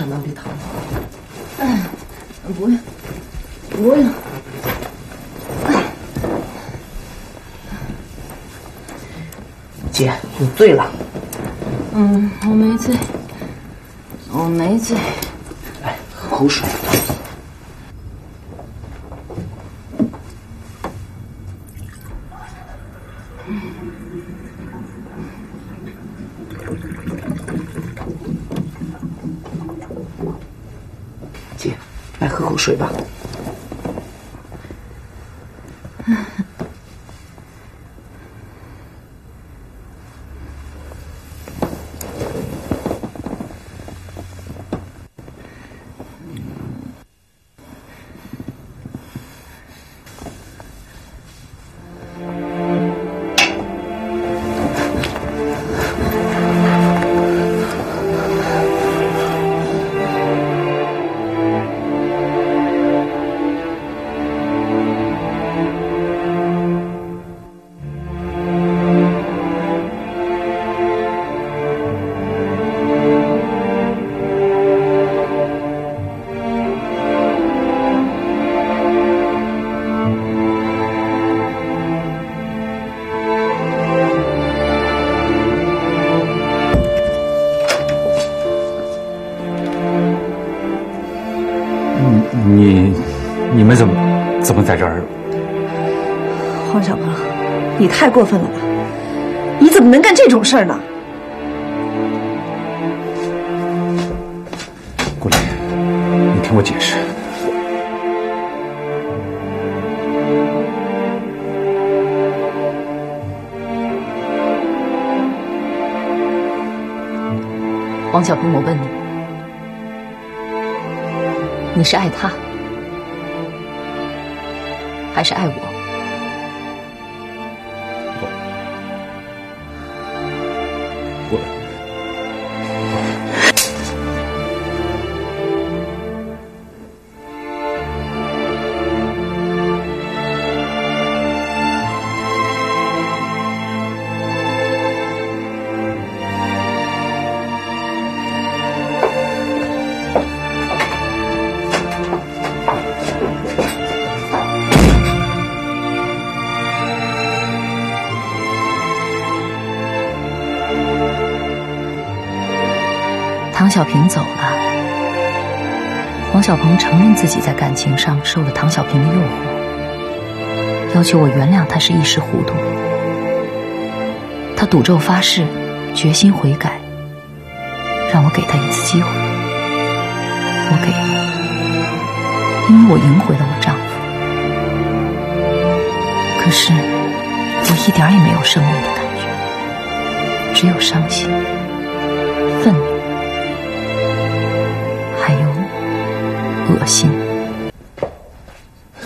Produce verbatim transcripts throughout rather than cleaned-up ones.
전화기 다. 아, 뭐야? 뭐야?姐，你醉了。嗯，我没醉，我没醉。来，喝口水。姐，来喝口水吧。 你你们怎么怎么在这儿？黄小鹏，你太过分了吧！你怎么能干这种事儿呢？顾丽，你听我解释。黄小鹏，我问你。 你是爱他，还是爱我？我，我。 唐小平走了，黄小鹏承认自己在感情上受了唐小平的诱惑，要求我原谅他是一时糊涂。他赌咒发誓，决心悔改，让我给他一次机会。我给了，因为我赢回了我丈夫。可是我一点也没有胜利的感觉，只有伤心、愤怒。 恶心！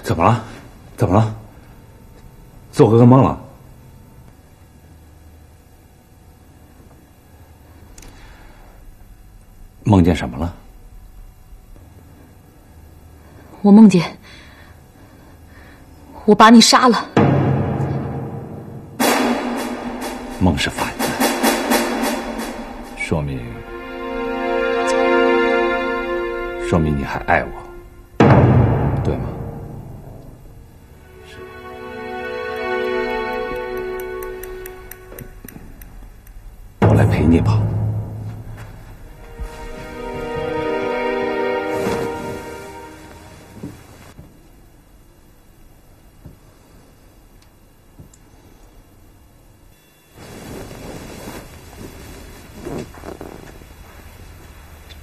怎么了？怎么了？做噩梦了？梦见什么了？我梦见我把你杀了。梦是反的，说明。 说明你还爱我，对吗？是。我来陪你吧。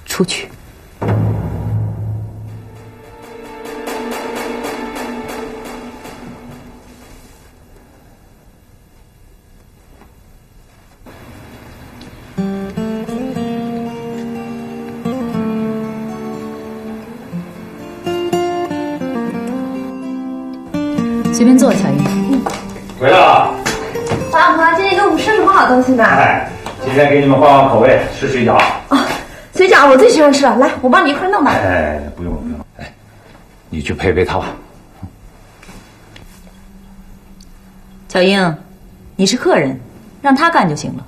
出去。 随便坐，小云。嗯，回来了。爸妈，今天给我们吃什么好东西呢？哎，今天给你们换换口味，吃水饺。啊，水饺我最喜欢吃了，来，我帮你一块弄吧。哎，不用不用，哎，你去陪陪他吧。小英，你是客人，让他干就行了。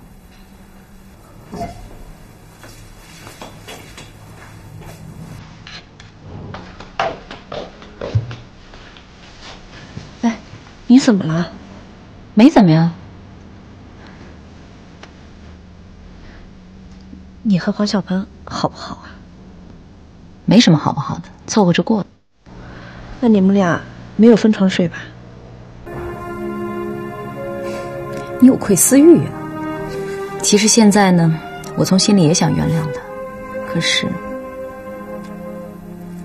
怎么了？没怎么呀。你和黄小鹏好不好啊？没什么好不好的，凑合着过的。那你们俩没有分床睡吧？你有窥私欲啊！其实现在呢，我从心里也想原谅他，可是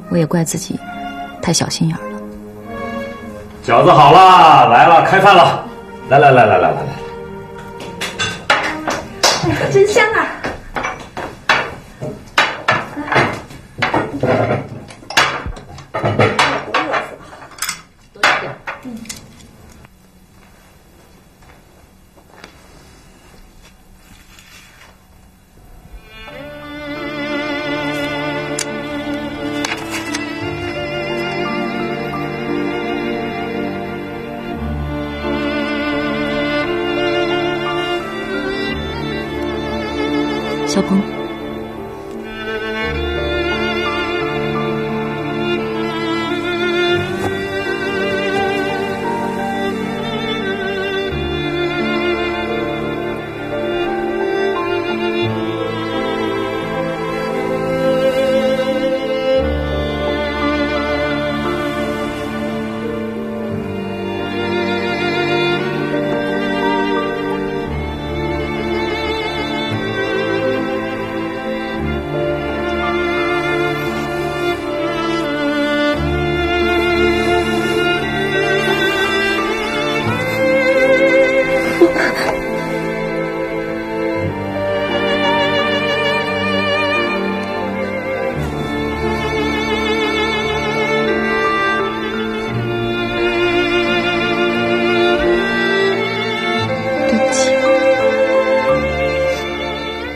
我也怪自己太小心眼了。 饺子好了，来了，开饭了！来来来来来来来！哎呀，真香啊！多吃点，嗯。小鹏，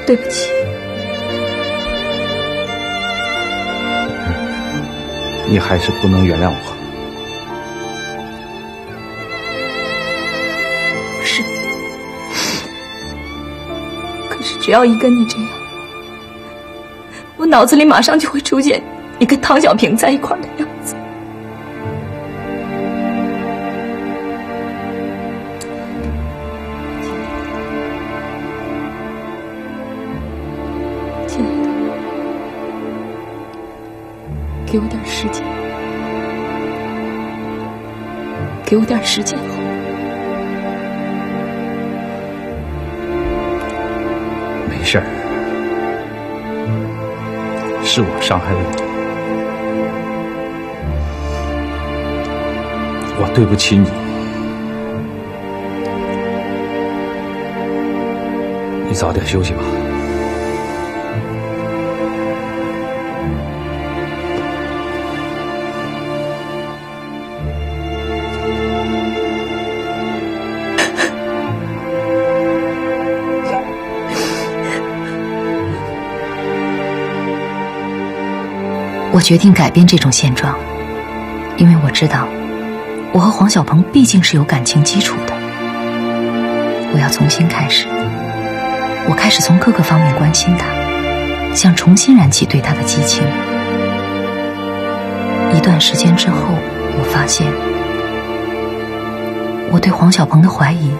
对不起，你还是不能原谅我。是，可是只要一跟你这样，我脑子里马上就会出现你跟唐小平在一块儿的样子。给我点时间，给我点时间好吗？没事儿，是我伤害了你，我对不起你。你早点休息吧。 我决定改变这种现状，因为我知道，我和黄小鹏毕竟是有感情基础的。我要重新开始，我开始从各个方面关心他，想重新燃起对他的激情。一段时间之后，我发现，我对黄小鹏的怀疑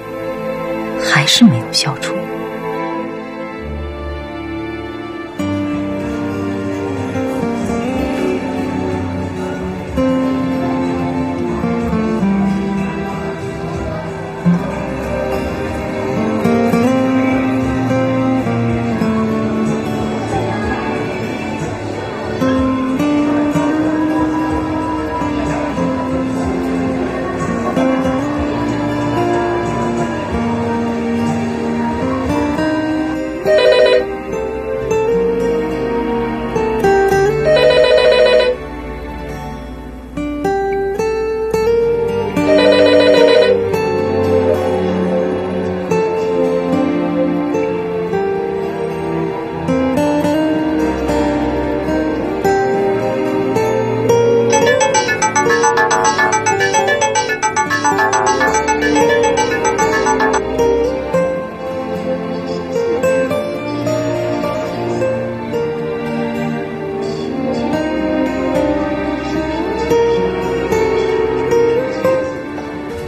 还是没有消除。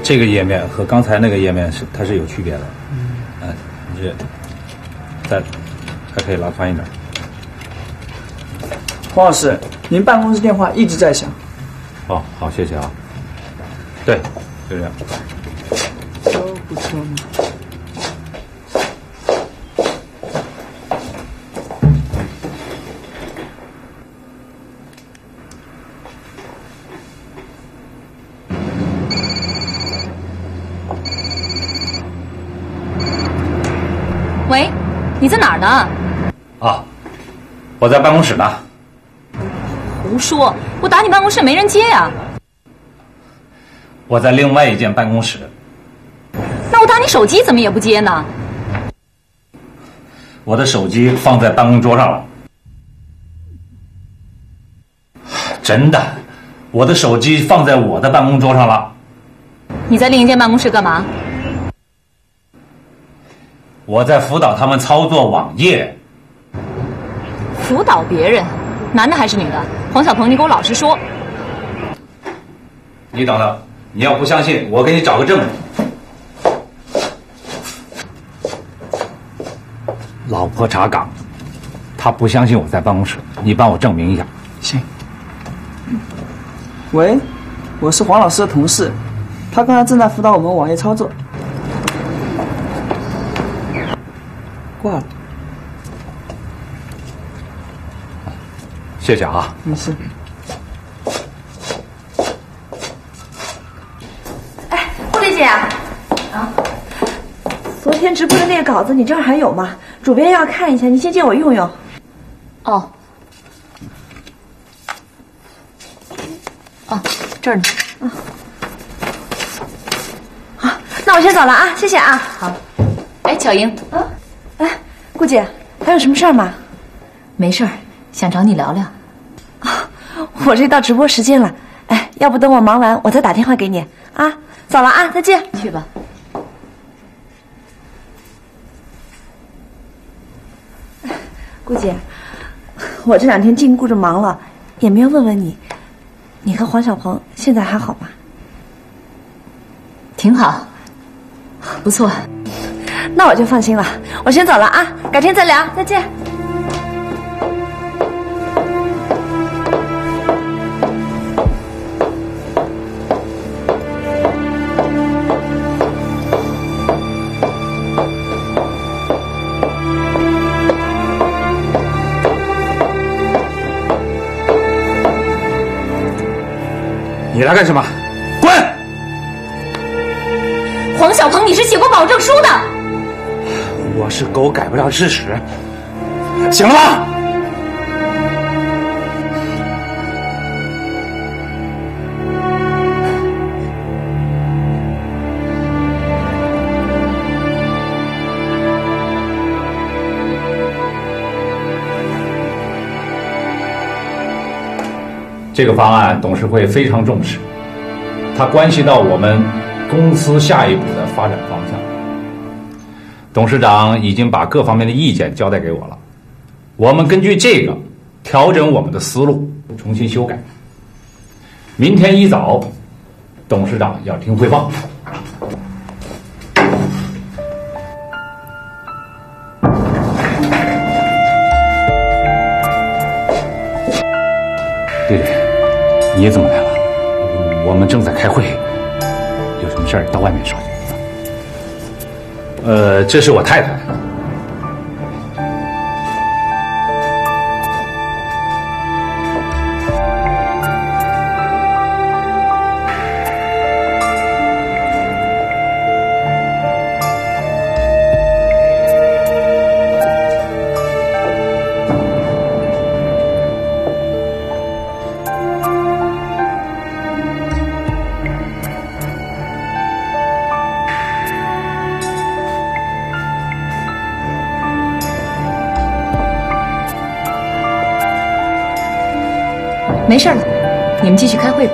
这个页面和刚才那个页面是它是有区别的。嗯，哎、啊，你这再还可以拉宽一点。黄老师，您办公室电话一直在响。哦，好，谢谢啊。对，就这样。都不错嘛。 喂，你在哪儿呢？啊，我在办公室呢。胡说！我打你办公室没人接呀、啊。我在另外一间办公室。那我打你手机怎么也不接呢？我的手机放在办公桌上了。真的，我的手机放在我的办公桌上了。你在另一间办公室干嘛？ 我在辅导他们操作网页。辅导别人，男的还是女的？黄小鹏，你给我老实说。你等等，你要不相信，我给你找个证据。老婆查岗，他不相信我在办公室，你帮我证明一下。行。喂，我是黄老师的同事，他刚才正在辅导我们网页操作。 挂了，谢谢啊。没事。哎，顾丽姐啊，啊，昨天直播的那个稿子你这儿还有吗？主编要看一下，你先借我用用。哦。哦，这儿呢。啊。好，那我先走了啊，谢谢啊。好。哎，小莹。啊。 哎，顾姐，还有什么事儿吗？没事儿，想找你聊聊。啊，我这到直播时间了，哎，要不等我忙完，我再打电话给你啊。走了啊，再见。去吧。顾姐，我这两天净顾着忙了，也没有问问你，你和黄小鹏现在还好吗？挺好，不错。 那我就放心了，我先走了啊，改天再聊，再见。你来干什么？滚！黄小鹏，你是写过保证书的。 我是狗，改不了事实，行了吧？这个方案董事会非常重视，它关系到我们公司下一步的发展方向。 董事长已经把各方面的意见交代给我了，我们根据这个调整我们的思路，重新修改。明天一早，董事长要听汇报。丽丽，你怎么来了？我们正在开会，有什么事儿到外面说去。 呃，这是我太太。没事了，你们继续开会吧。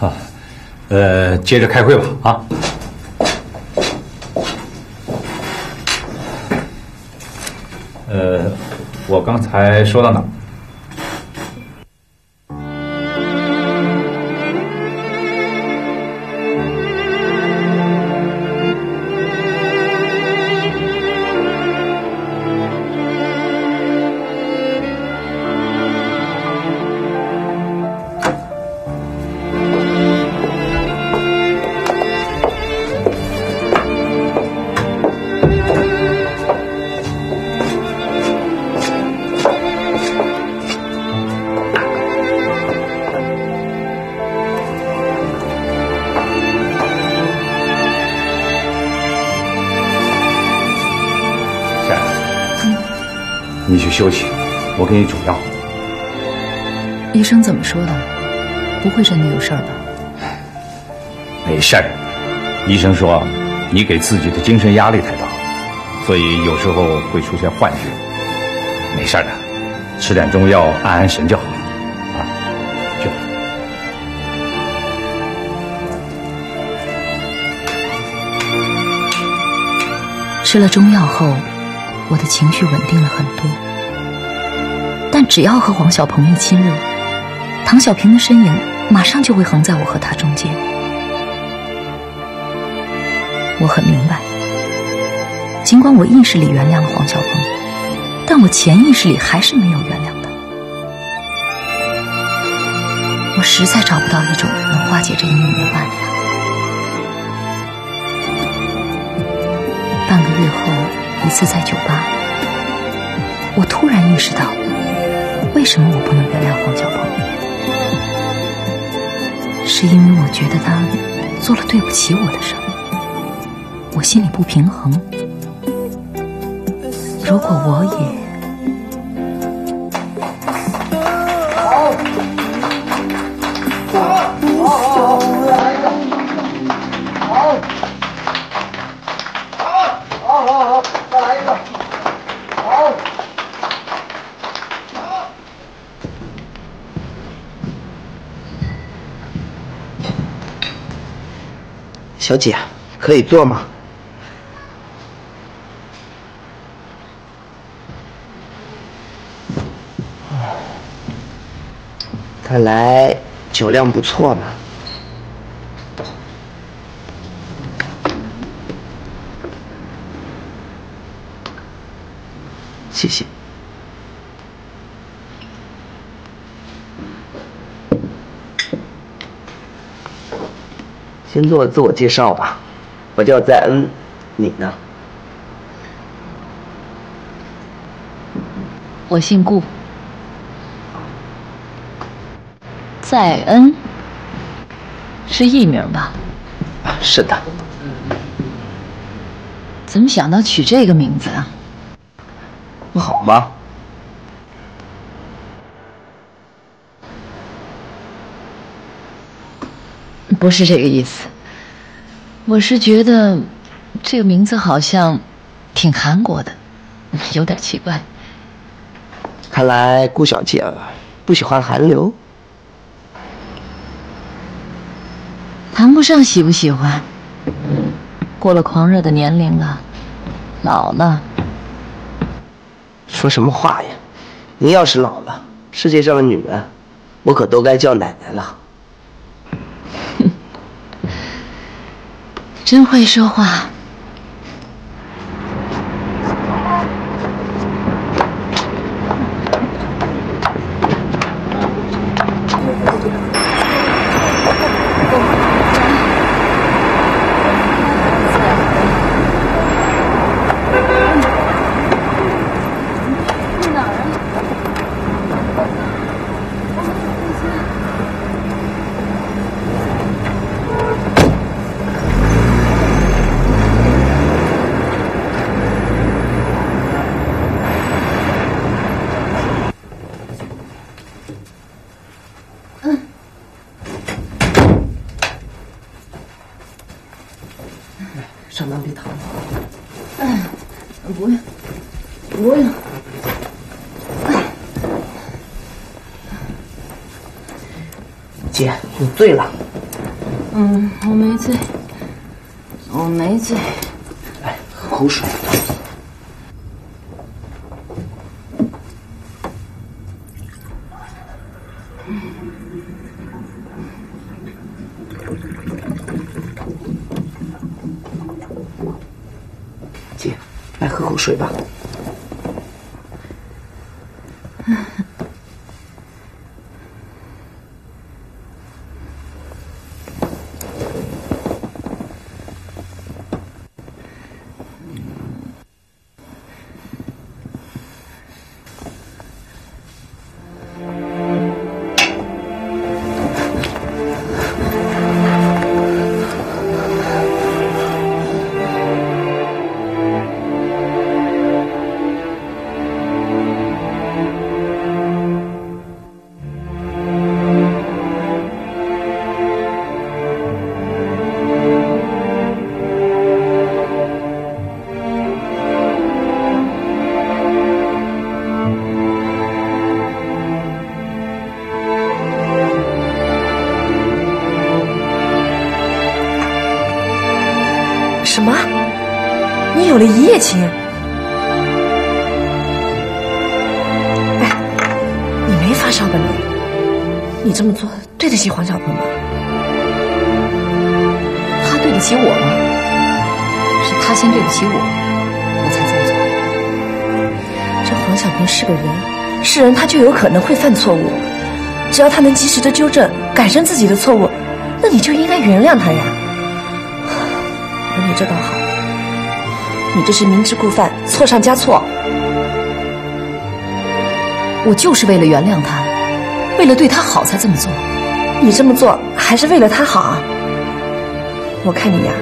好，呃，接着开会吧，啊。呃，我刚才说到哪？你去休息，我给你煮药。医生怎么说的？不会真的有事儿吧？没事儿。医生说，你给自己的精神压力太大，所以有时候会出现幻觉。没事儿的，吃点中药安安神就好了。啊，去吧。吃了中药后，我的情绪稳定了很多，但只要和黄小鹏一亲热，唐小平的身影马上就会横在我和他中间。我很明白，尽管我意识里原谅了黄小鹏，但我潜意识里还是没有原谅他。我实在找不到一种能化解这阴影的办法。半个月后，一次在酒吧，我突然意识到，为什么我不能原谅黄小鹏？是因为我觉得他做了对不起我的事，我心里不平衡。如果我也……好，好，好，好。小姐，可以坐吗？看来酒量不错嘛。谢谢。先做自我介绍吧，我叫赞恩，你呢？我姓顾，赞恩是艺名吧？啊，是的。怎么想到取这个名字啊？不好吗？不是这个意思，我是觉得这个名字好像挺韩国的，有点奇怪。看来顾小姐不喜欢韩流。谈不上喜不喜欢，过了狂热的年龄了，老了。说什么话呀！您要是老了，世界上的女人，我可都该叫奶奶了。真会说话。上班别躺了，哎，不用，不用。姐，你醉了。嗯，我没醉，我没醉。哎，喝口水。来喝口水吧。什么？你有了一夜情？哎，你没发烧吧你？你这么做对得起黄小鹏吗？他对得起我吗？是他先对得起我，我才这么做。这黄小鹏是个人，是人他就有可能会犯错误，只要他能及时的纠正、改正自己的错误，那你就应该原谅他呀。 你这倒好，你这是明知故犯，错上加错。我就是为了原谅他，为了对他好才这么做。你这么做还是为了他好啊？我看你呀，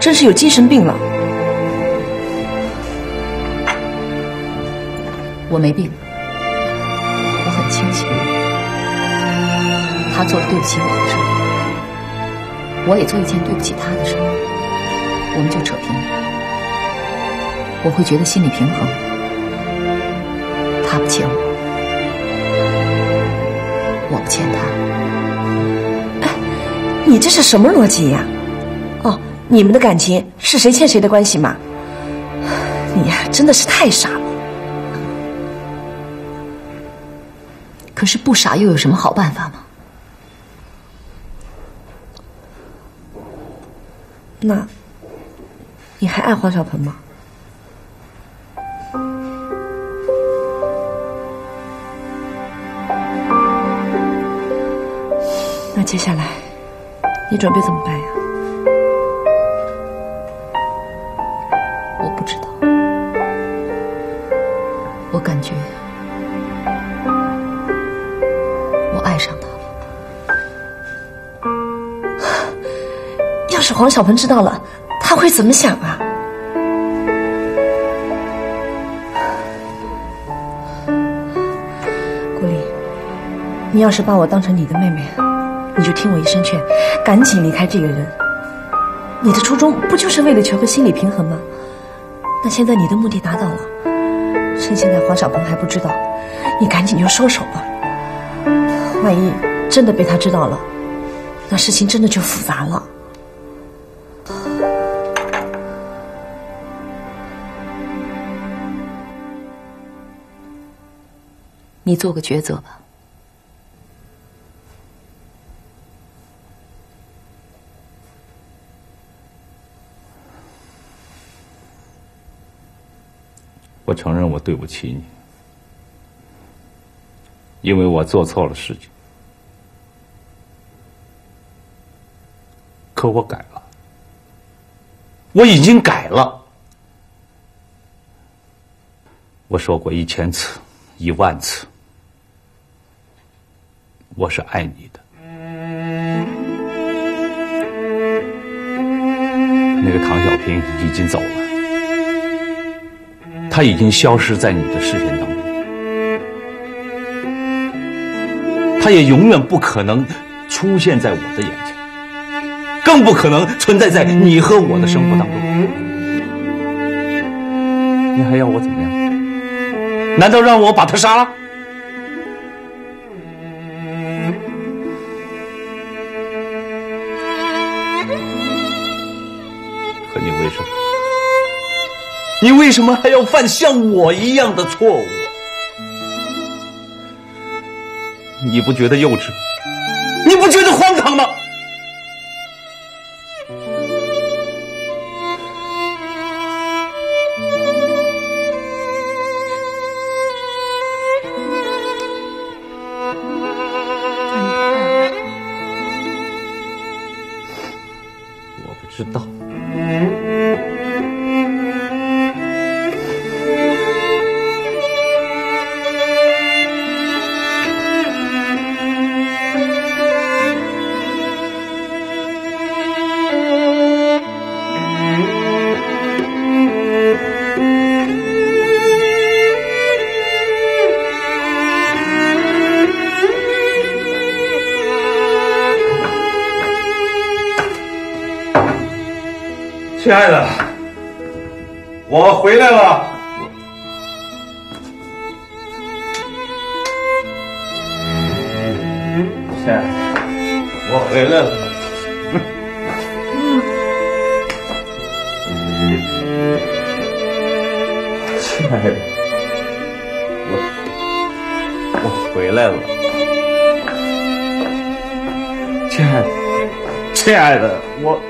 真是有精神病了。我没病，我很清醒。他做了对不起我的事，我也做一件对不起他的事。 我们就扯平了，我会觉得心里平衡。他不欠我，我不欠他。哎，你这是什么逻辑呀？哦，你们的感情是谁欠谁的关系嘛？你呀，真的是太傻了。可是不傻又有什么好办法吗？那。 你还爱黄小鹏吗？那接下来你准备怎么办呀？我不知道，我感觉我爱上他了。要是黄小鹏知道了。 他会怎么想啊？顾丽，你要是把我当成你的妹妹，你就听我一声劝，赶紧离开这个人。你的初衷不就是为了求个心理平衡吗？那现在你的目的达到了，趁现在黄小鹏还不知道，你赶紧就收手吧。万一真的被他知道了，那事情真的就复杂了。 你做个抉择吧。我承认我对不起你，因为我做错了事情。可我改了，我已经改了。我说过一千次，一万次。 我是爱你的，那个唐小平已经走了，他已经消失在你的视线当中，他也永远不可能出现在我的眼前，更不可能存在在你和我的生活当中。你还要我怎么样？难道让我把他杀了？ 你为什么还要犯像我一样的错误？你不觉得幼稚？你不觉得荒唐吗？知道。亲爱的，我回来了。亲爱的，我回来了。 亲爱的，我我回来了。亲爱的，亲爱的，我。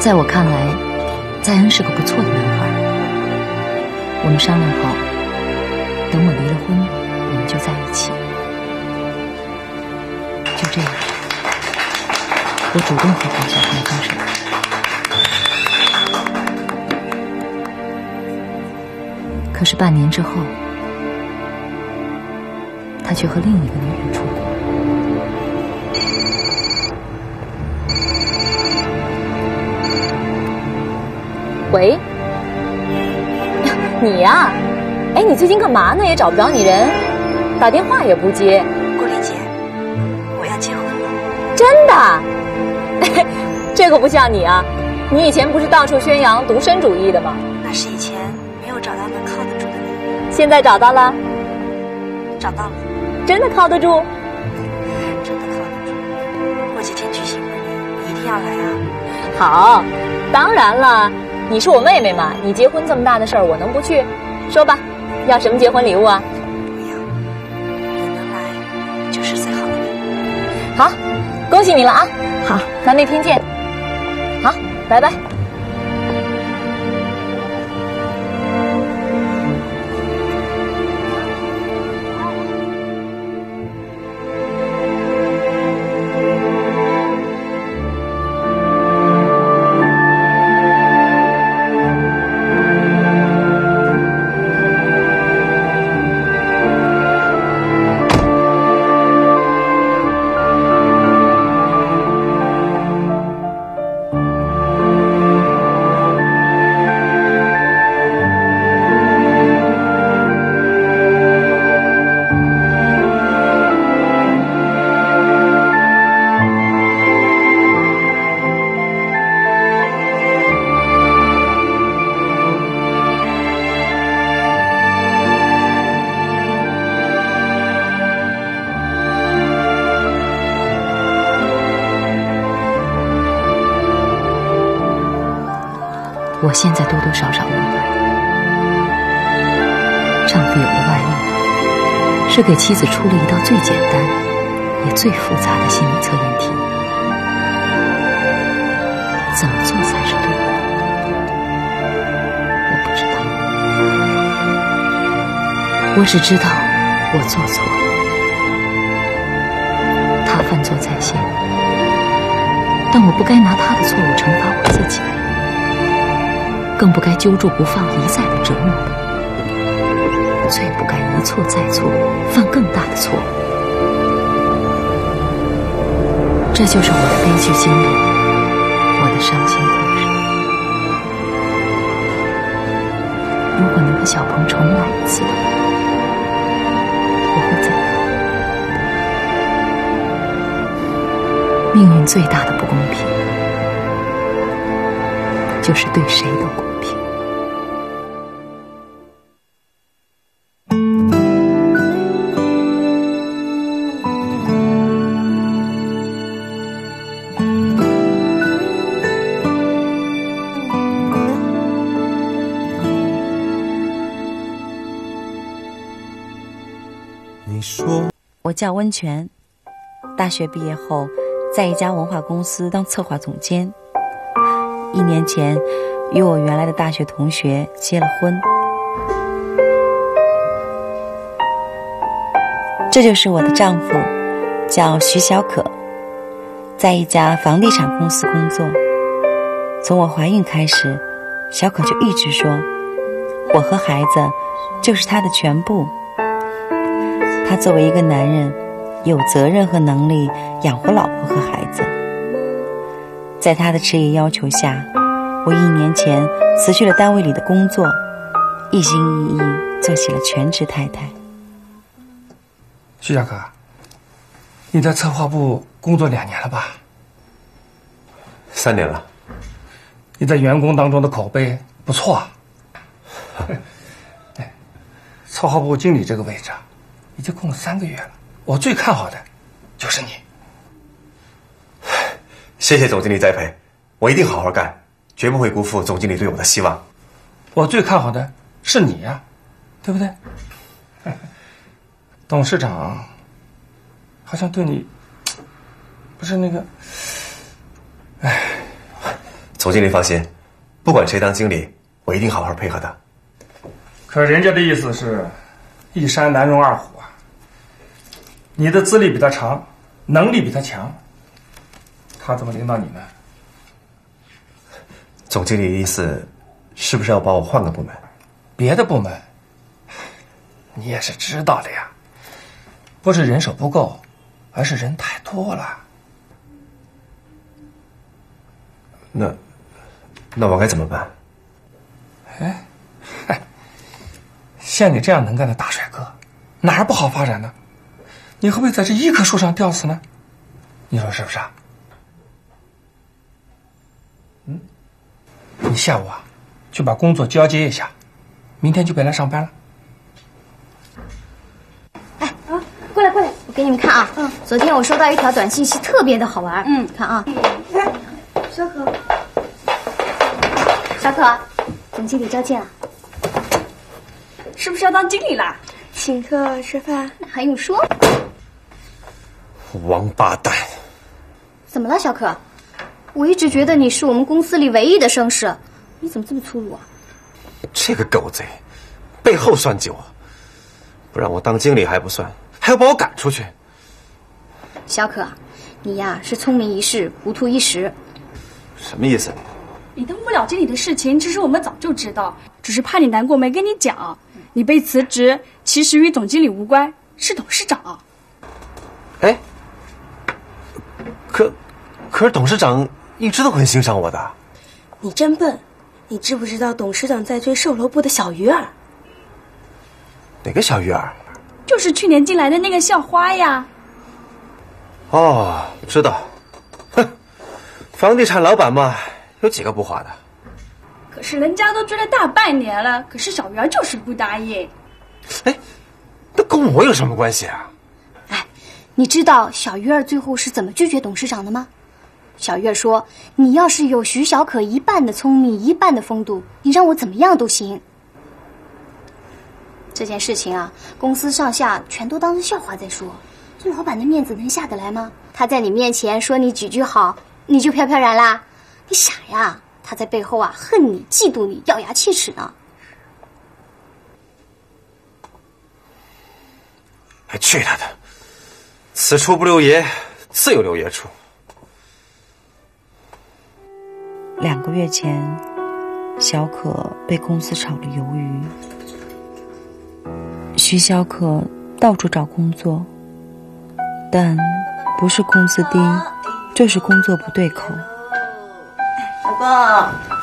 在我看来，在恩是个不错的男孩。我们商量好，等我离了婚，我们就在一起。就这样，我主动和黄小汉分手。可是半年之后，他却和另一个女人出轨。 喂，你呀、啊，哎，你最近干嘛呢？也找不着你人，打电话也不接。郭丽姐，我要结婚了。真的？这个不像你啊！你以前不是到处宣扬独身主义的吗？那是以前没有找到能靠得住的人。现在找到了？找到了。真的靠得住？真的靠得住。过几天举行婚礼，你一定要来啊！好，当然了。 你是我妹妹嘛？你结婚这么大的事儿，我能不去？说吧，要什么结婚礼物啊？不要，你能来就是最好的礼物。好，恭喜你了啊！好，咱那天见。好，拜拜。我现在多多少少明白，丈夫有了外遇，是给妻子出了一道最简单也最复杂的心理测验题。怎么做才是对的？我不知道，我只知道我做错了，他犯错在先，但我不该拿他的错误惩罚我自己，更不该揪住不放，一再的折磨我，最不该一错再错，犯更大的错。这就是我的悲剧经历，我的伤心故事。如果能和小鹏重来一次，我会怎样？命运最大的不公平，就是对谁都公平。你说，我叫温泉，大学毕业后，在一家文化公司当策划总监。一年前，与我原来的大学同学结了婚。这就是我的丈夫，叫徐小可，在一家房地产公司工作。从我怀孕开始，小可就一直说，我和孩子就是他的全部。他作为一个男人，有责任和能力养活老婆和孩子。在他的职业要求下，我一年前辞去了单位里的工作，一心一意做起了全职太太。徐小可，你在策划部工作两年了吧？三年了。你在员工当中的口碑不错啊。哎，策划部经理这个位置已经空了三个月了，我最看好的就是你。谢谢总经理栽培，我一定好好干，绝不会辜负总经理对我的希望。我最看好的是你呀、啊，对不对？董事长好像对你不是那个……哎，总经理放心，不管谁当经理，我一定好好配合他。可人家的意思是，一山难容二虎啊。你的资历比他长，能力比他强。他怎么领导你呢？总经理的意思是不是要把我换个部门？别的部门你也是知道的呀，不是人手不够，而是人太多了。那那我该怎么办？哎，像你这样能干的大帅哥哪儿不好发展呢？你会不会在这一棵树上吊死呢？你说是不是啊？嗯，你下午啊，去把工作交接一下，明天就别来上班了。哎，过来过来，我给你们看啊。嗯，昨天我收到一条短信息，特别的好玩。嗯，看啊。哎，小可，小可，总经理召见了，是不是要当经理了？请客吃饭，那还用说？王八蛋！怎么了，小可？我一直觉得你是我们公司里唯一的绅士，你怎么这么粗鲁啊？这个狗贼，背后算计我，不让我当经理还不算，还要把我赶出去。小可，你呀是聪明一世，糊涂一时。什么意思？你当不了经理的事情，其实我们早就知道，只是怕你难过没跟你讲。你被辞职，其实与总经理无关，是董事长。哎，可可是董事长一直都很欣赏我的。你真笨，你知不知道董事长在追售楼部的小鱼儿？哪个小鱼儿？就是去年进来的那个校花呀。哦，知道。哼，房地产老板嘛，有几个不花的？可是人家都追了大半年了，可是小鱼儿就是不答应。哎，那跟我有什么关系啊？哎，你知道小鱼儿最后是怎么拒绝董事长的吗？小月说：“你要是有徐小可一半的聪明，一半的风度，你让我怎么样都行。”这件事情啊，公司上下全都当成笑话在说，这老板的面子能下得来吗？他在你面前说你几句好，你就飘飘然啦？你傻呀！他在背后啊，恨你、嫉妒你、咬牙切齿呢。还去他的！此处不留爷，自有留爷处。两个月前，小可被公司炒了鱿鱼。徐小可到处找工作，但不是工资低，就是工作不对口。老公，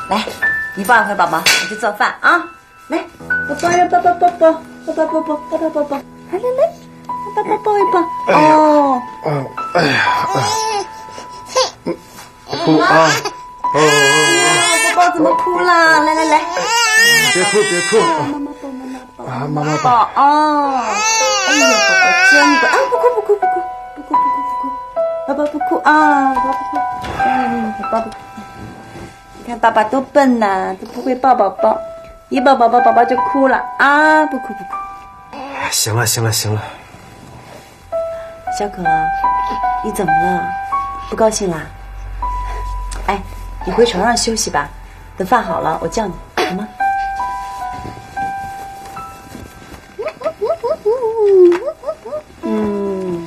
来，你抱一会宝宝，我去做饭啊！来，我抱呀抱抱抱抱抱抱抱抱抱抱抱抱，来来来，抱抱抱一抱。哦，哎呀，哭啊！哦，宝宝怎么哭了？来来来，别哭别哭，妈妈抱妈妈抱啊妈妈抱哦，哎呀，宝宝真乖啊！不哭不哭不哭不哭不哭不哭，宝宝不哭啊，宝宝不哭，嗯，宝宝，你看爸爸多笨呐，都不会抱宝宝，一抱宝宝宝宝就哭了啊！不哭不哭，行了行了行了，小可，你怎么了？不高兴啦？哎。你回床上休息吧，等饭好了我叫你，好吗？嗯，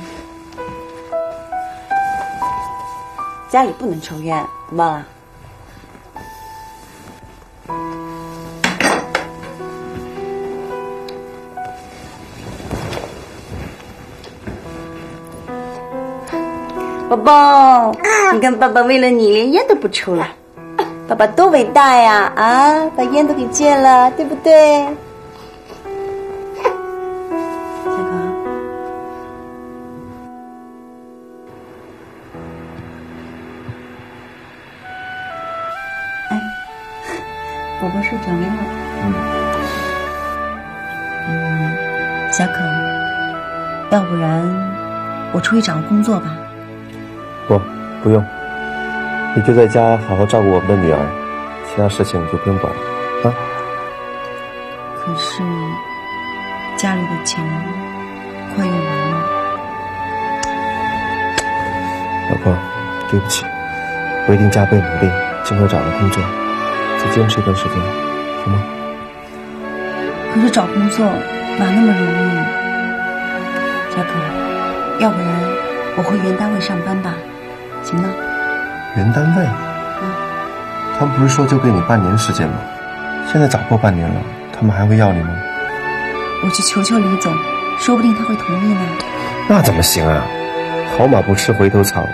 家里不能抽烟，怎么了？宝宝，你看爸爸为了你连烟都不抽了，爸爸多伟大呀！啊，把烟都给戒了，对不对？小可，哎，宝宝睡着了。嗯，嗯，小可，要不然我出去找个工作吧。不，不用，你就在家好好照顾我们的女儿，其他事情就不用管了，啊？可是家里的钱快用完了。老婆，对不起，我一定加倍努力，尽快找到工作，再坚持一段时间，好吗？可是找工作哪那么容易？小可，要不然我回原单位上班吧。行吗？原单位？嗯，他们不是说就给你半年时间吗？现在早过半年了，他们还会要你吗？我去求求李总，说不定他会同意呢。那怎么行啊？好马不吃回头草，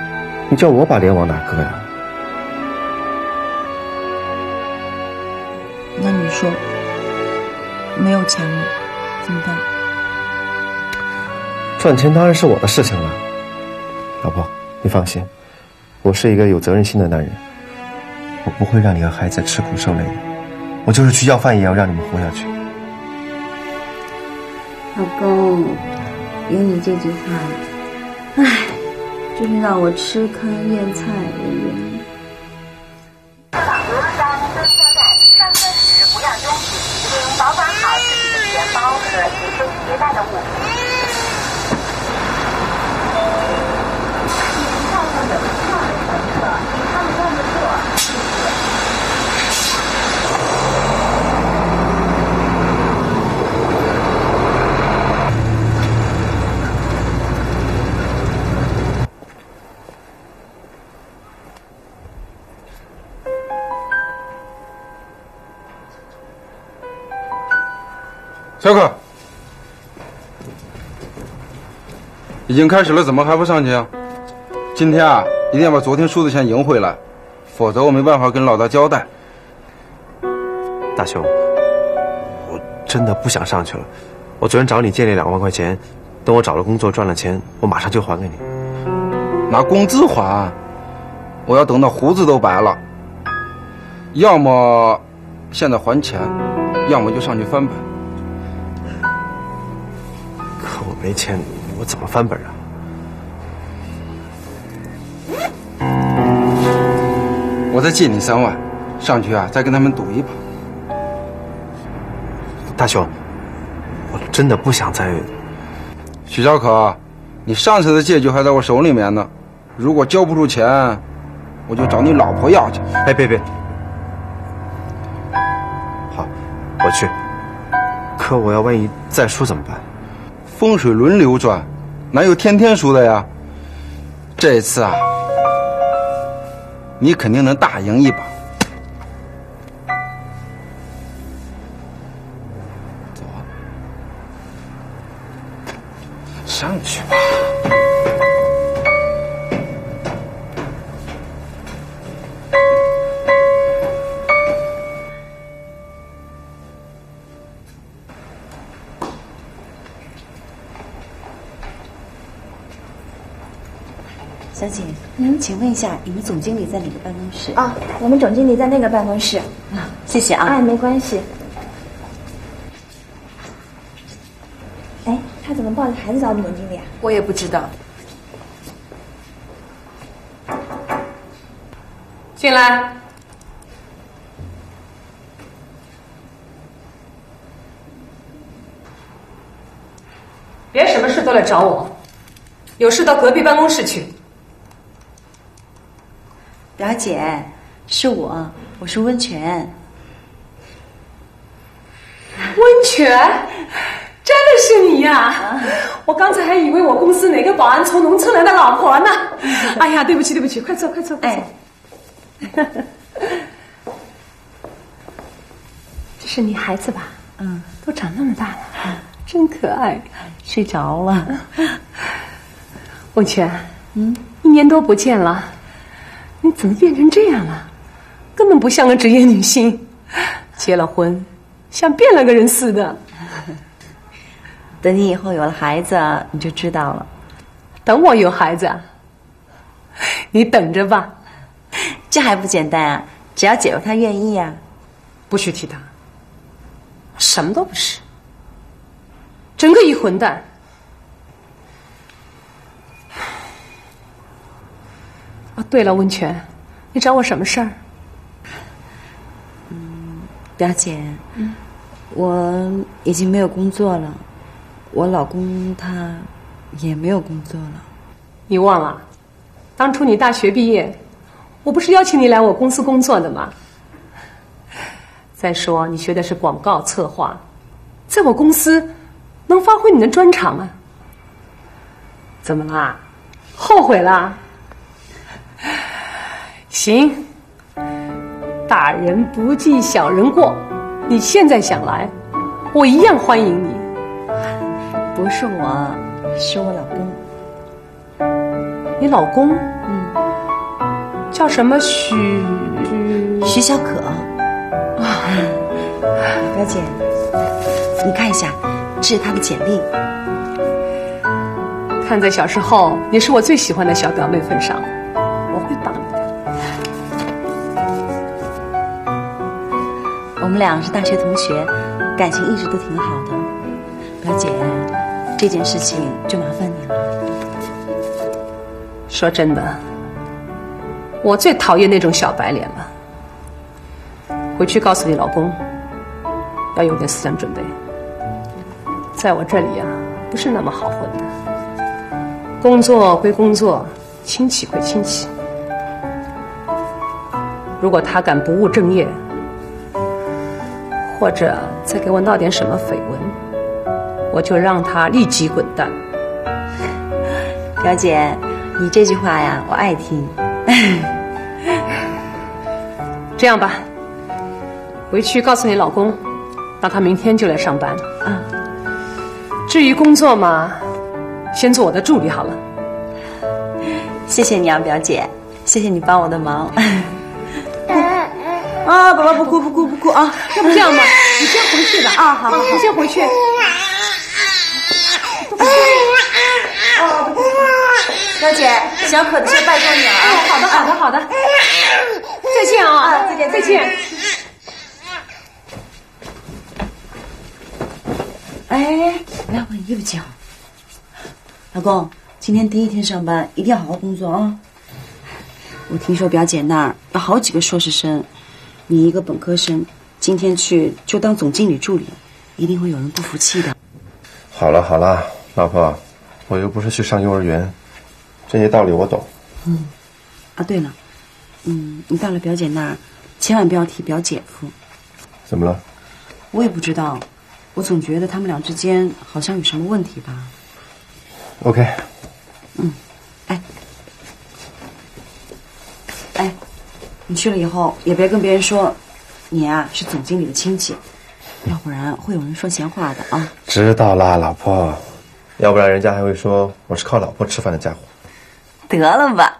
你叫我把脸往哪搁呀？那你说，没有钱了，怎么办？赚钱当然是我的事情了，老婆，你放心。我是一个有责任心的男人，我不会让你和孩子吃苦受累的，我就是去要饭也要让你们活下去。老公，有你这句话，唉，真让我吃糠咽菜无言。河山公车站，上车时不要拥挤，请保管好自己的钱包和随身携带的物品。小可，已经开始了，怎么还不上去啊？今天啊，一定要把昨天输的钱赢回来，否则我没办法跟老大交代。大雄，我真的不想上去了。我昨天找你借了两万块钱，等我找了工作赚了钱，我马上就还给你。拿工资还？我要等到胡子都白了。要么现在还钱，要么就上去翻本。没钱，我怎么翻本啊？我再借你三万，上去啊，再跟他们赌一把。大雄，我真的不想再……许小可，你上次的借据还在我手里面呢，如果交不出钱，我就找你老婆要去。哎，别别，好，我去。可我要万一再输怎么办？风水轮流转，哪有天天输的呀？这一次啊。 你肯定能大赢一把。走啊，上去吧。小姐。 嗯，请问一下，你们总经理在哪个办公室？啊，我们总经理在那个办公室。啊，谢谢啊。哎，没关系。哎，他怎么抱着孩子找我们总经理啊？我也不知道。进来。别什么事都来找我，有事到隔壁办公室去。 表姐，是我，我是温泉。温泉，真的是你呀、啊！我刚才还以为我公司哪个保安从农村来的老婆呢。哎呀，对不起，对不起，快坐，快坐，快坐。哎、这是你孩子吧？嗯，都长那么大了，嗯、真可爱。睡着了。温泉，嗯，一年多不见了。 你怎么变成这样了？根本不像个职业女性，结了婚，像变了个人似的。等你以后有了孩子，你就知道了。等我有孩子，你等着吧。这还不简单啊！只要姐夫他愿意啊。不许提他，什么都不是，整个一混蛋。 哦，对了，温泉，你找我什么事儿？嗯，表姐，嗯，我已经没有工作了，我老公他也没有工作了。你忘了，当初你大学毕业，我不是邀请你来我公司工作的吗？再说，你学的是广告策划，在我公司能发挥你的专长啊。怎么啦？后悔啦？ 行，大人不计小人过。你现在想来，我一样欢迎你。不是我，是我老公。你老公？嗯，叫什么许？许小可。啊，表姐，你看一下，这是他的简历。看在小时候你是我最喜欢的小表妹份上。 我会帮你的。我们俩是大学同学，感情一直都挺好的。表姐，这件事情就麻烦你了。说真的，我最讨厌那种小白脸了。回去告诉你老公，要有点思想准备。在我这里啊，不是那么好混的。工作归工作，亲戚归亲戚。 如果他敢不务正业，或者再给我闹点什么绯闻，我就让他立即滚蛋。表姐，你这句话呀，我爱听。这样吧，回去告诉你老公，让他明天就来上班。啊、嗯，至于工作嘛，先做我的助理好了。谢谢你啊，表姐，谢谢你帮我的忙。啊，宝宝不哭不哭不哭啊！要不这样吧，你先回去吧啊，好，好，你先回去。表姐，小可的事拜托你了啊！好的，好的，好的。再见啊！再见，再见。哎，我要把你衣服借好。老公，今天第一天上班，一定要好好工作啊！我我听说表姐那儿有好几个硕士生，你一个本科生，今天去就当总经理助理，一定会有人不服气的。好了好了，老婆，我又不是去上幼儿园，这些道理我懂。嗯，啊对了，嗯，你到了表姐那儿，千万不要提表姐夫。怎么了？我也不知道，我总觉得他们俩之间好像有什么问题吧。OK。嗯，哎。 哎，你去了以后也别跟别人说，你啊是总经理的亲戚，要不然会有人说闲话的啊。知道啦，老婆，要不然人家还会说我是靠老婆吃饭的家伙。得了吧，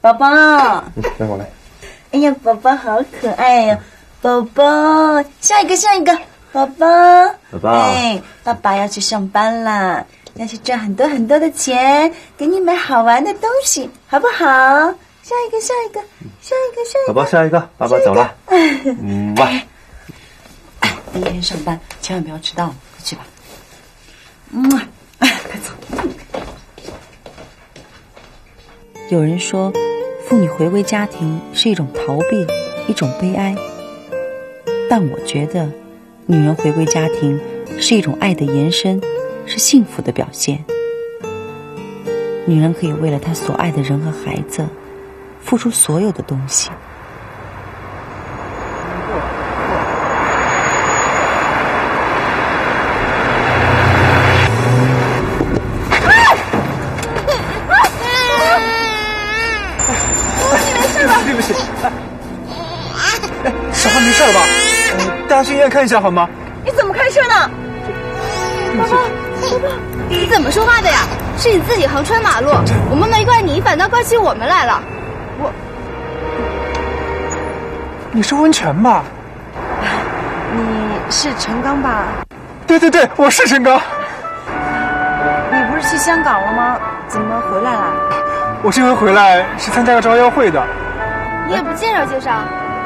宝宝，嗯，让我来。哎呀，宝宝好可爱呀、哦，宝宝，下一个下一个，宝宝，宝宝，哎，爸爸要去上班啦，要去赚很多很多的钱，给你买好玩的东西，好不好？ 下一个，下一个，下一个，下一个，宝宝，下一个，爸爸走了。嗯，喂，明天上班千万不要迟到，快去吧。嗯，哎，快走。有人说，妇女回归家庭是一种逃避，一种悲哀。但我觉得，女人回归家庭是一种爱的延伸，是幸福的表现。女人可以为了她所爱的人和孩子。 付出所有的东西。对不起，哎，小花没事吧？呃，带她去医院看一下好吗？你怎么开车呢？对不起。 你怎么说话的呀？是你自己横穿马路，我们没怪你，反倒怪起我们来了。 我，你是温泉吧？你是陈刚吧？对对对，我是陈刚。你不是去香港了吗？怎么回来了？我这回回来是参加个招妖会的。你也不介绍介绍，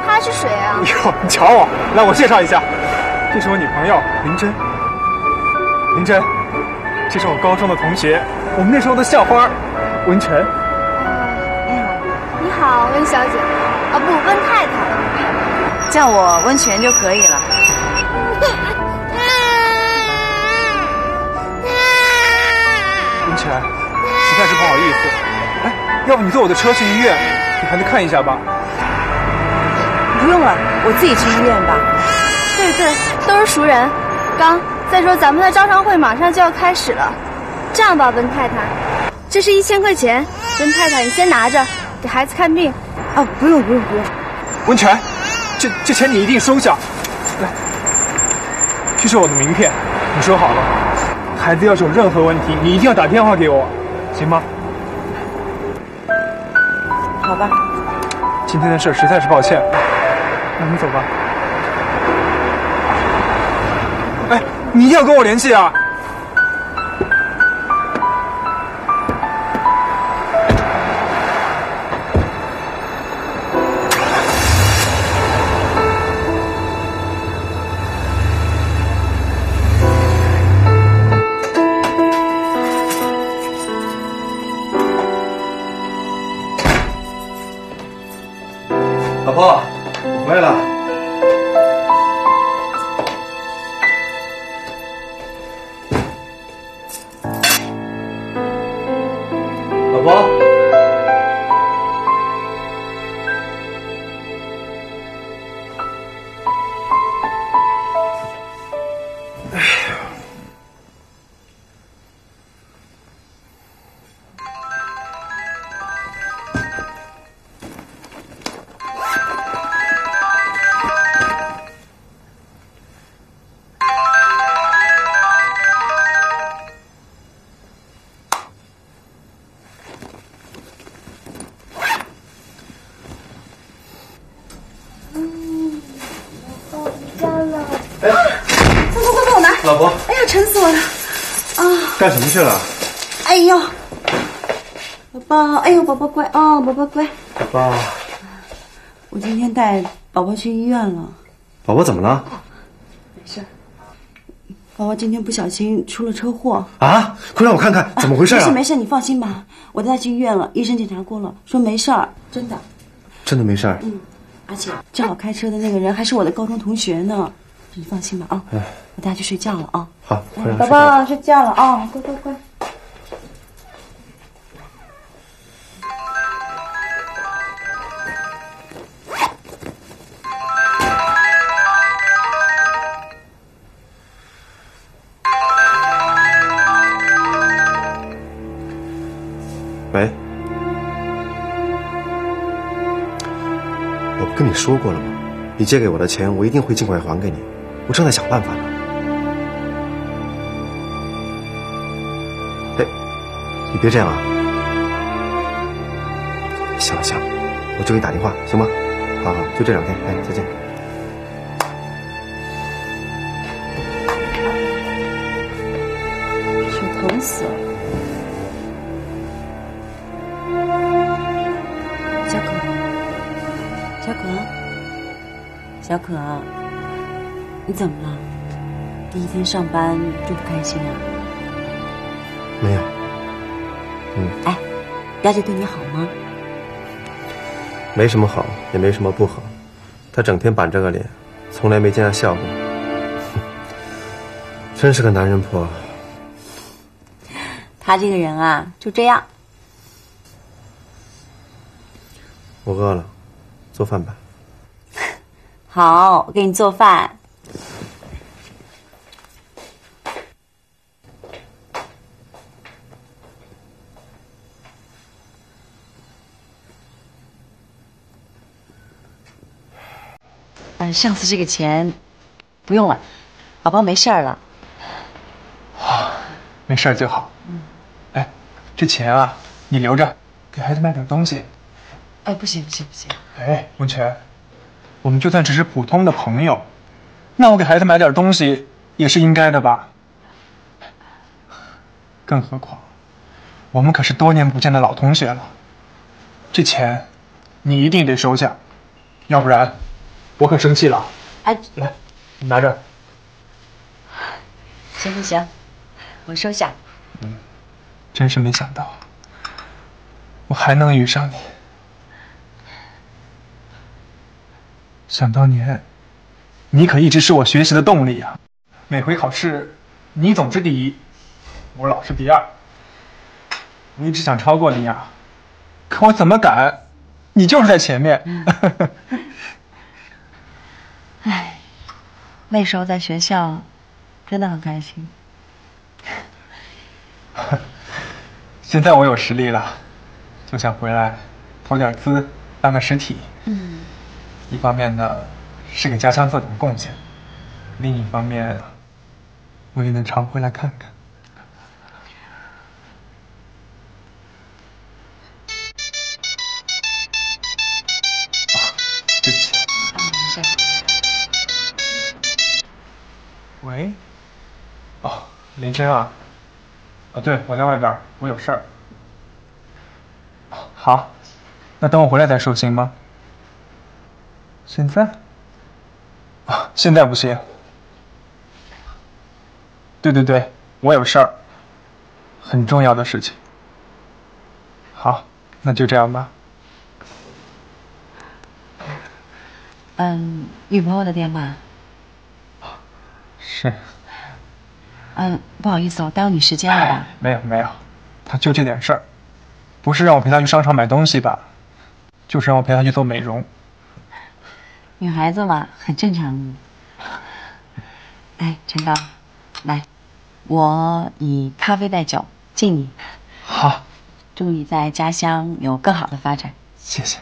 她是谁啊？哟，你瞧我，来我介绍一下，这是我女朋友林真。林真，这是我高中的同学，我们那时候的校花，温泉。 好，温小姐，啊不，温太太，叫我温泉就可以了。温泉，实在是不好意思，哎，要不你坐我的车去医院给孩子看一下吧？不用了，我自己去医院吧。对对，都是熟人。刚，再说咱们的招商会马上就要开始了，这样吧，温太太，这是一千块钱，温太太你先拿着。 给孩子看病，哦，不用不用不用。温泉，这这钱你一定收下。来，这是我的名片，你收好了。孩子要是有任何问题，你一定要打电话给我，行吗？好吧。今天的事实在是抱歉，那我们走吧。哎，你一定要跟我联系啊！ 干什么去了？哎呦，宝宝，哎呦，宝宝乖哦，宝宝乖。宝宝，我今天带宝宝去医院了。宝宝怎么了？没事。娃娃今天不小心出了车祸啊！快让我看看怎么回事啊！没事没事，你放心吧，我带她去医院了，医生检查过了，说没事儿，真的，真的没事儿。嗯，而且正好开车的那个人还是我的高中同学呢，你放心吧啊！我带她去睡觉了啊！好，快让宝宝睡觉了啊！乖乖乖。 喂，我不跟你说过了吗？你借给我的钱，我一定会尽快还给你。我正在想办法呢。哎，你别这样啊！行了行了，我就给你打电话，行吗？好好，就这两天。哎，再见。 小可，你怎么了？第一天上班就不开心啊？没有。嗯。哎，大姐对你好吗？没什么好，也没什么不好。她整天板着个脸，从来没见她笑过。真是个男人婆。她这个人啊，就这样。我饿了，做饭吧。 好，我给你做饭。嗯，上次这个钱不用了，宝宝没事儿了。啊，没事儿就好。嗯。哎，这钱啊，你留着，给孩子买点东西。哎，不行不行不行。哎，文泉。 我们就算只是普通的朋友，那我给孩子买点东西也是应该的吧。更何况，我们可是多年不见的老同学了。这钱，你一定得收下，要不然，我可生气了。哎，来，你拿着。行行行，我收下。嗯，真是没想到，我还能遇上你。 想当年，你可一直是我学习的动力啊！每回考试，你总是第一，我老是第二。我一直想超过你啊，可我怎么敢？你就是在前面。哎，那时候在学校，真的很开心。现在我有实力了，就想回来投点资，办个实体。嗯。 一方面呢，是给家乡做点贡献；另一方面，我也能常回来看看。啊，对不起。啊，没事。喂。哦，林真啊。啊，对，我在外边，我有事儿。好，那等我回来再说行吗？ 现在啊，现在不行。对对对，我有事儿，很重要的事情。好，那就这样吧。嗯，女朋友的电话。是。嗯，不好意思，我耽误你时间了吧？没有没有，她就这点事儿，不是让我陪她去商场买东西吧，就是让我陪她去做美容。 女孩子嘛，很正常的。哎，陈刚，来，我以咖啡代酒敬你。好，祝你在家乡有更好的发展。谢谢。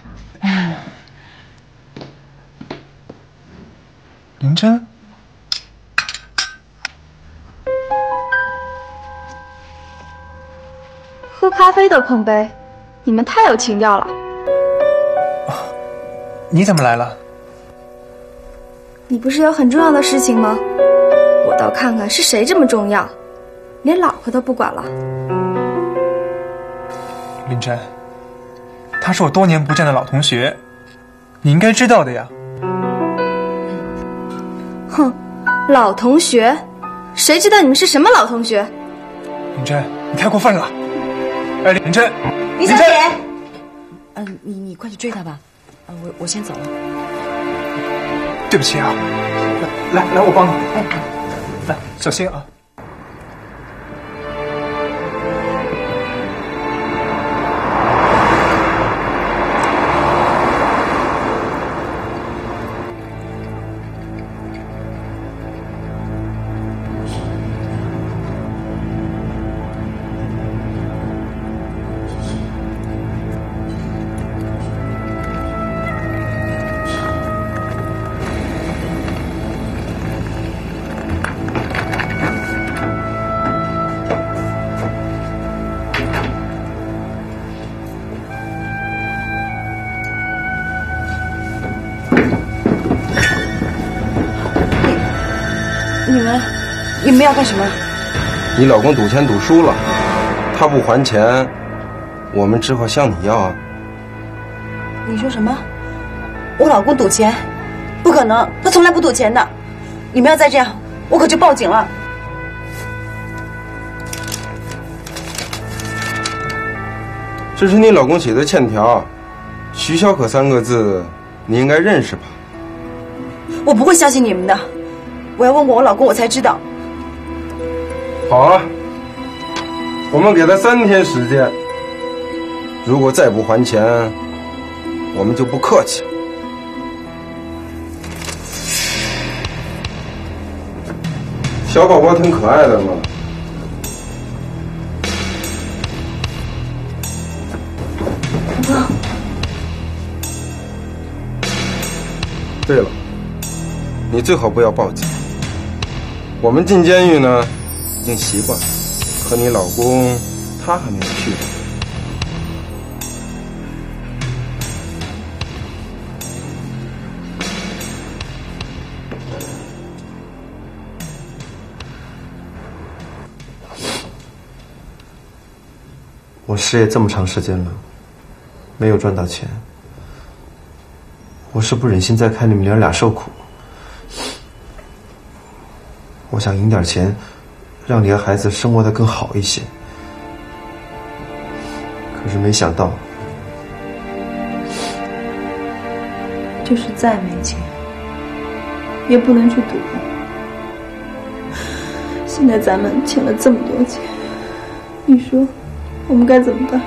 林真，喝咖啡都碰杯，你们太有情调了。你怎么来了？ 你不是有很重要的事情吗？我倒看看是谁这么重要，连老婆都不管了。林真，她是我多年不见的老同学，你应该知道的呀。哼，老同学，谁知道你们是什么老同学？林真，你太过分了！哎，林真，林小姐，嗯、呃，你你快去追他吧，呃，我我先走了。对不起啊，来来，我帮你，哎、来，小心啊。 你们要干什么？你老公赌钱赌输了，他不还钱，我们只好向你要啊。你说什么？我老公赌钱？不可能，他从来不赌钱的。你们要再这样，我可就报警了。这是你老公写的欠条，徐小可三个字，你应该认识吧？我不会相信你们的，我要问过我老公，我才知道。 好啊，我们给他三天时间。如果再不还钱，我们就不客气。小宝宝挺可爱的嘛。啊、对了，你最好不要报警。我们进监狱呢。 已经习惯了，可你老公他还没有去过。我失业这么长时间了，没有赚到钱，我是不忍心再看你们娘俩受苦。我想赢点钱。 让你和孩子生活的更好一些，可是没想到，就是再没钱，也不能去赌。现在咱们欠了这么多钱，你说我们该怎么办？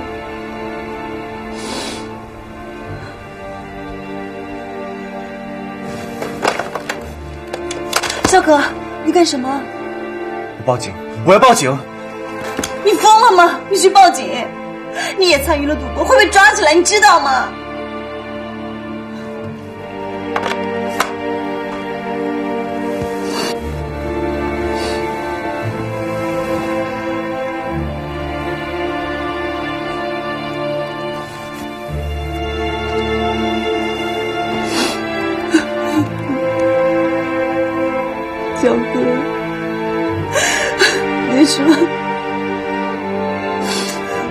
小可，你干什么？ 报警！我要报警！你疯了吗？你去报警！你也参与了赌博，会被抓起来，你知道吗？小哥。 你说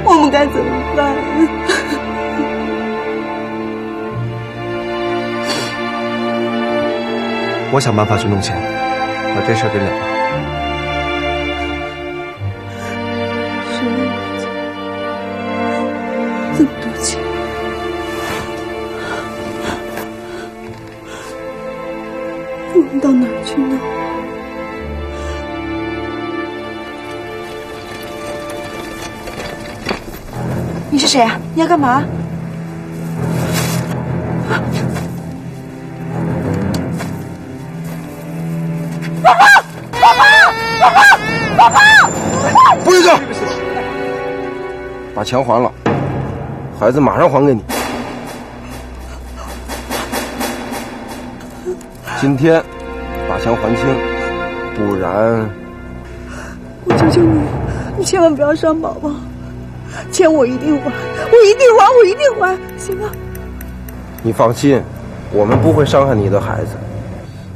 我们该怎么办？我想办法去弄钱，把这事给了了。这么多钱，我们到哪儿去弄？ 你是谁啊？你要干嘛？宝宝，宝宝，宝宝，宝宝！不许走！把钱还了，孩子马上还给你。今天把钱还清，不然……我求求你，你千万不要伤宝宝。 钱我一定还，我一定还，我一定还，行吗？你放心，我们不会伤害你的孩子。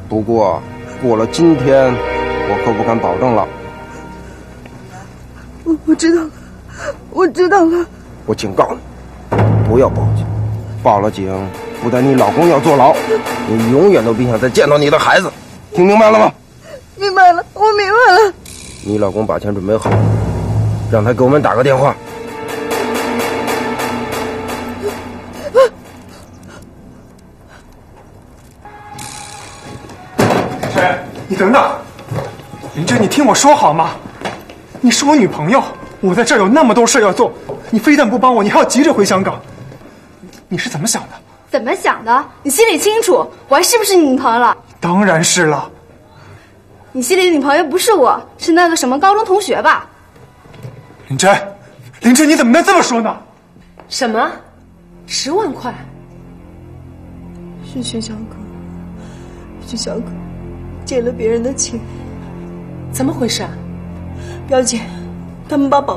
不过，过了今天，我可不敢保证了。我我知道了，我知道了。我警告你，不要报警，报了警，不但你老公要坐牢，你永远都别想再见到你的孩子，听明白了吗？明白了，我明白了。你老公把钱准备好，让他给我们打个电话。 你等等，林真，你听我说好吗？你是我女朋友，我在这儿有那么多事要做，你非但不帮我，你还要急着回香港，你是怎么想的？怎么想的？你心里清楚，我还是不是你女朋友了？当然是了。你心里的女朋友不是我，是那个什么高中同学吧？林真，林真，你怎么能这么说呢？什么？十万块？是去香港，去香港。 借了别人的钱，怎么回事啊？表姐，他们把保。